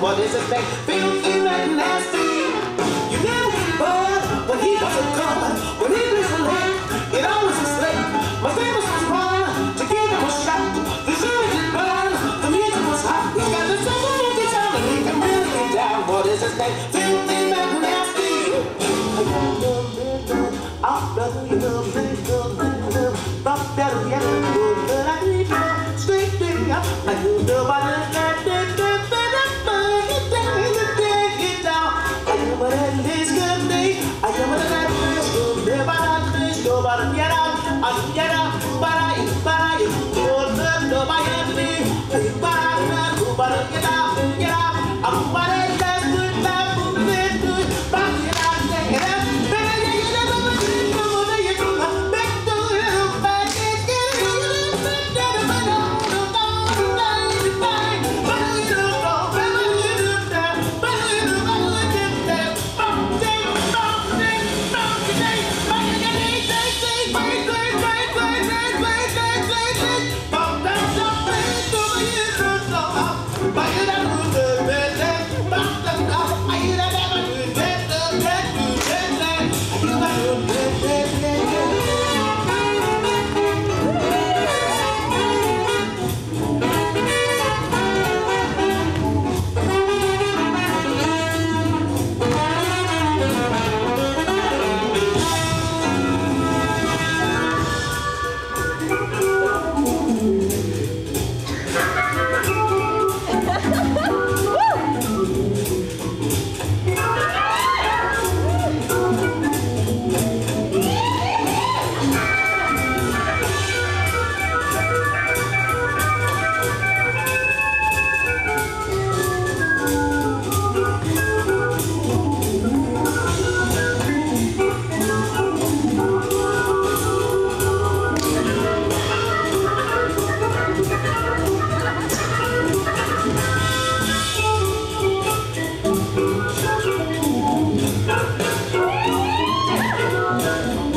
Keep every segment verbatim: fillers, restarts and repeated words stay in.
him what is his name. Filthy and nasty. You knew he was when he wasn't gone. When he was late, it always was late. My famous was wrong to give him a shot. The jury did burn. The music was hot. He's got the trouble in the town and he can really get down. What is his name? Filthy and nasty. I'll love you, love you, love you, love you. Love better yet, but I need you. Straight thing up, I do the one. When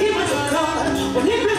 he was a car, when he was